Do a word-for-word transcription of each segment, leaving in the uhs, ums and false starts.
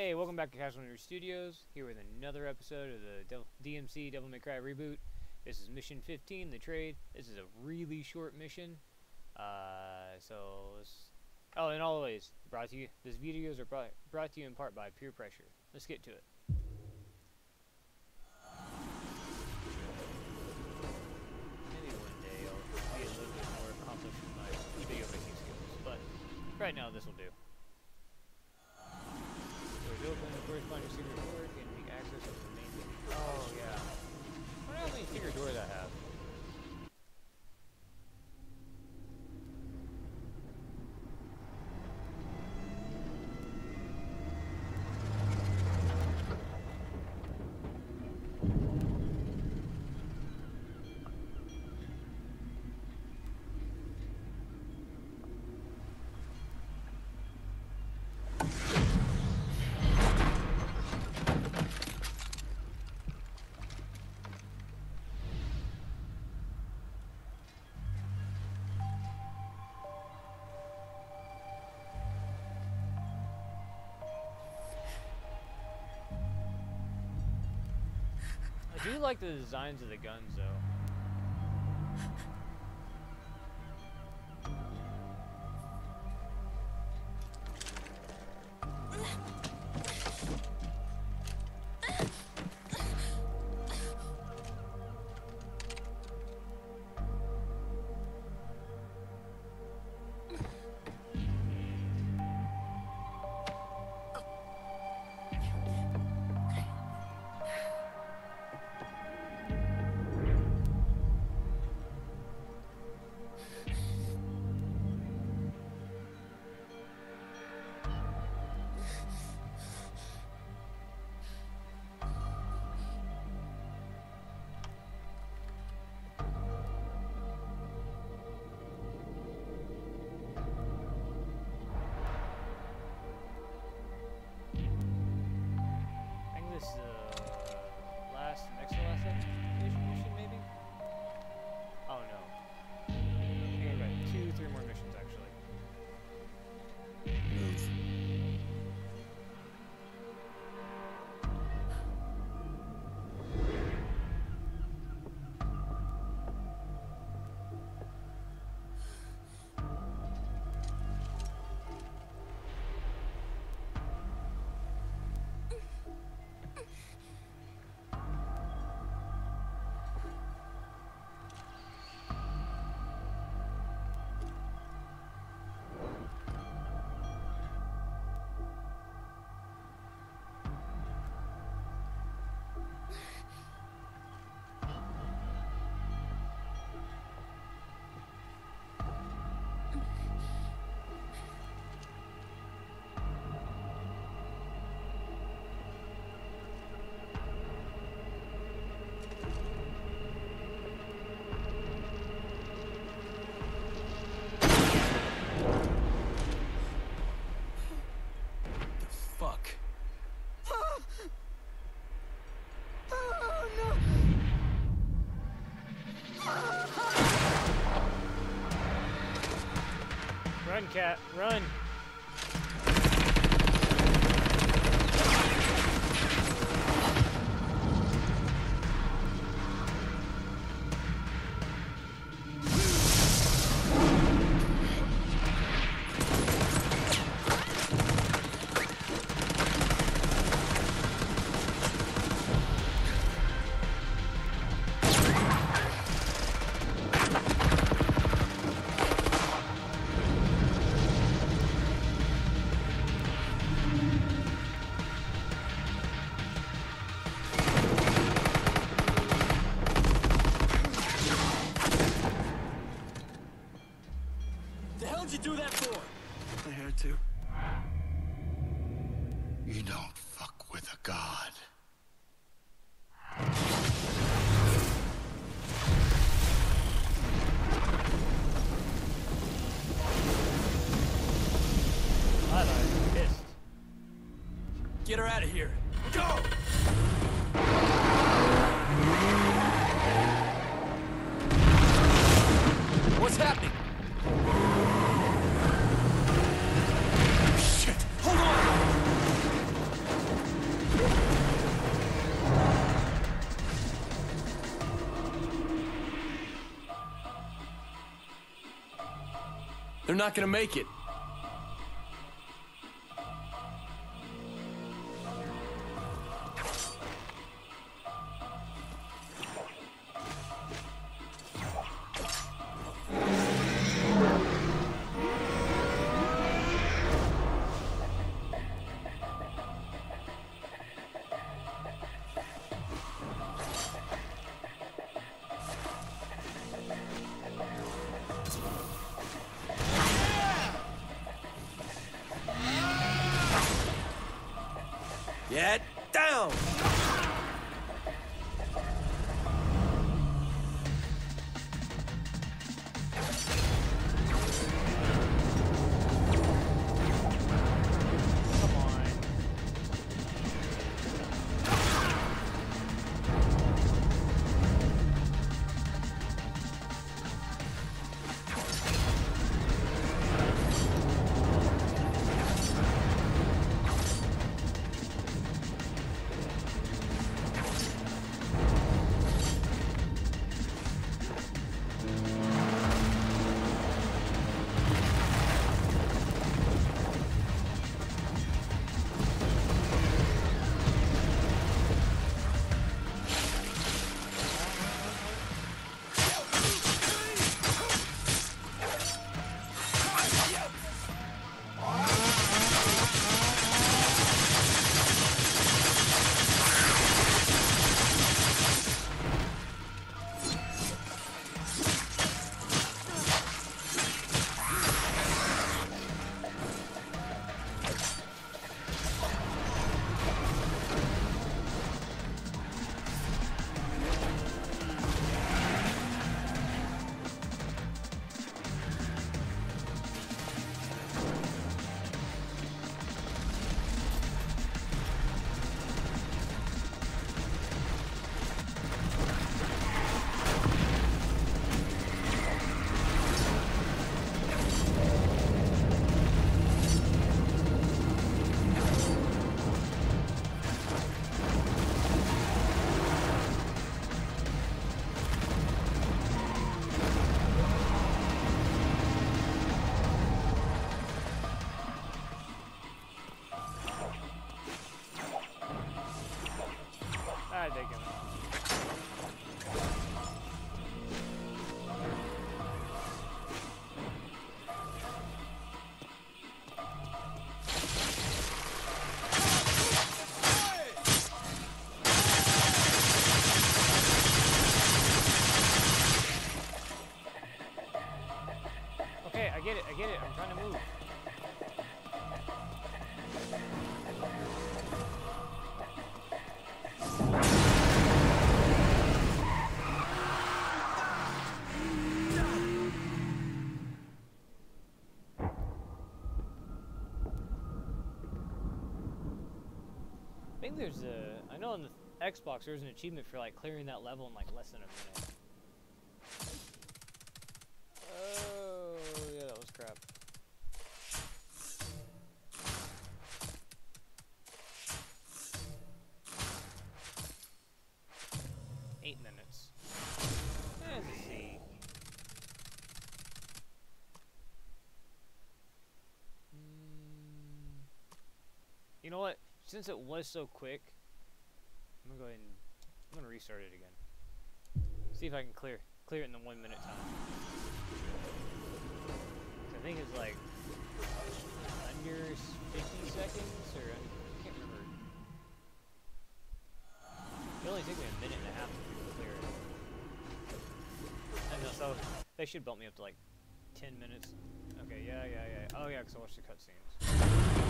Hey, welcome back to Casual Nerd Studios, here with another episode of the D M C Devil May Cry reboot. This is mission fifteen, the trade. This is a really short mission. Uh, so, let's... Oh, and always, brought to you... These videos are brought, brought to you in part by peer pressure. Let's get to it. Maybe one day I'll be a little bit more accomplished with my video making skills, but right now this will do. Open the corresponding secret door and the access to the main thing. Oh yeah. I wonder how many secret doors I have. I do like the designs of the guns, though. Run, cat, run! Get her out of here. Go! What's happening? Shit! Hold on! not gonna make it. Get down! I get it, I get it, I'm trying to move. I think there's a, I know on the Xbox there's an achievement for like clearing that level in like less than a minute. You know what? Since it was so quick, I'm gonna go ahead and I'm gonna restart it again. See if I can clear clear it in the one minute time. I think it's like under fifty seconds, or I can't remember. It only took me a minute and a half to clear it. I know, so they should bump me up to like ten minutes. Okay, yeah, yeah, yeah. Oh yeah, because I watched the cutscenes.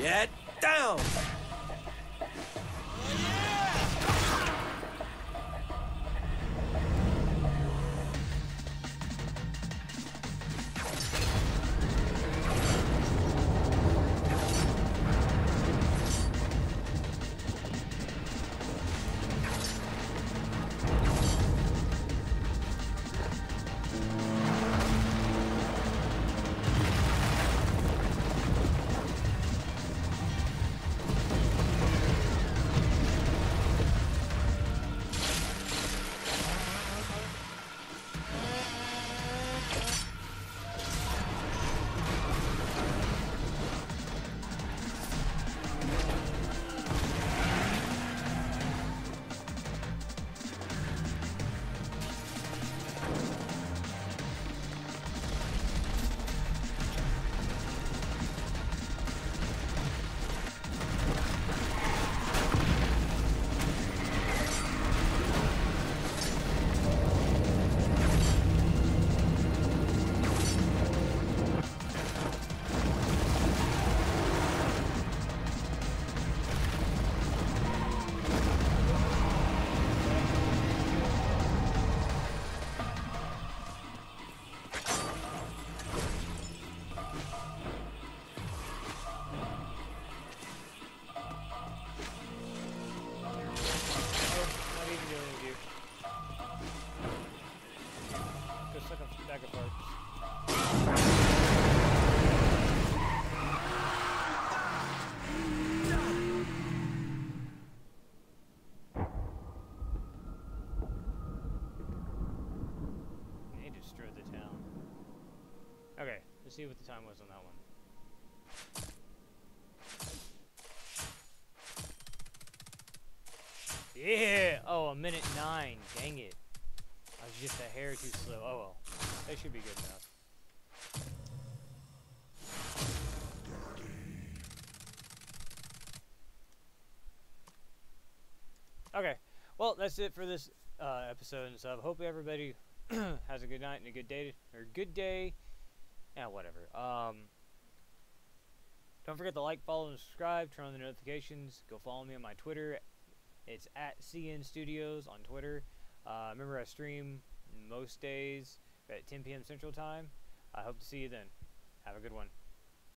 Get down! see what the time was on that one. Yeah! Oh, a minute nine. Dang it. I was just a hair too slow. Oh well. That should be good enough. Okay. Well, that's it for this uh, episode and stuff. Hope everybody has a good night and a good day. Or good day. Yeah, whatever. Um, don't forget to like, follow, and subscribe. Turn on the notifications. Go follow me on my Twitter. It's at C N Studios on Twitter. Uh, remember, I stream most days at ten P M Central Time. I hope to see you then. Have a good one.